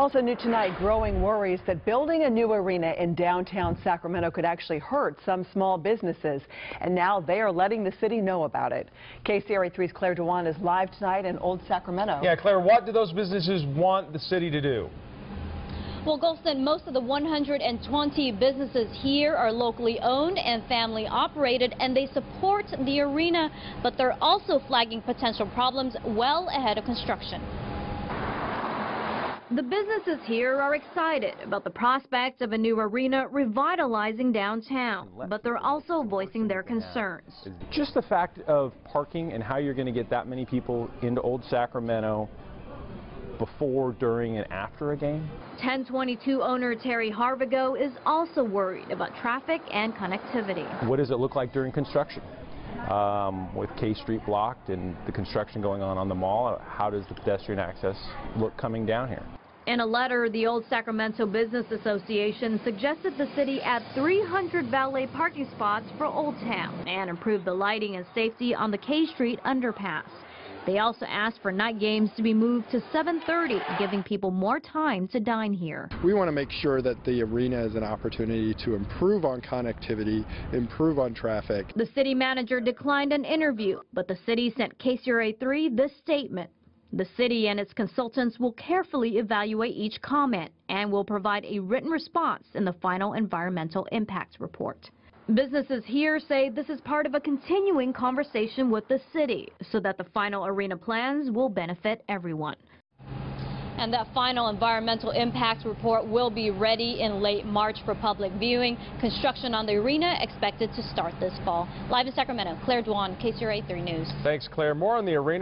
Also new tonight, growing worries that building a new arena in downtown Sacramento could actually hurt some small businesses. And now they are letting the city know about it. KCRA 3's Claire Doan is live tonight in Old Sacramento. Yeah, Claire, what do those businesses want the city to do? Well, Golston, most of the 120 businesses here are locally owned and family operated, and they support the arena, but they're also flagging potential problems well ahead of construction. The businesses here are excited about the prospect of a new arena revitalizing downtown, but they're also voicing their concerns. Just the fact of parking and how you're going to get that many people into Old Sacramento before, during, and after a game. 1022 owner Terry Harvigo is also worried about traffic and connectivity. What does it look like during construction? With K Street blocked and the construction going on the mall, how does the pedestrian access look coming down here? In a letter, the Old Sacramento Business Association suggested the city add 300 valet parking spots for Old Town and improve the lighting and safety on the K Street underpass. They also asked for night games to be moved to 7:30, giving people more time to dine here. We want to make sure that the arena is an opportunity to improve on connectivity, improve on traffic. The city manager declined an interview, but the city sent KCRA 3 this statement. The city and its consultants will carefully evaluate each comment and will provide a written response in the final environmental impact report. Businesses here say this is part of a continuing conversation with the city so that the final arena plans will benefit everyone. And that final environmental impact report will be ready in late March for public viewing. Construction on the arena expected to start this fall. Live in Sacramento, Claire Doan, KCRA 3 News. Thanks, Claire. More on the arena.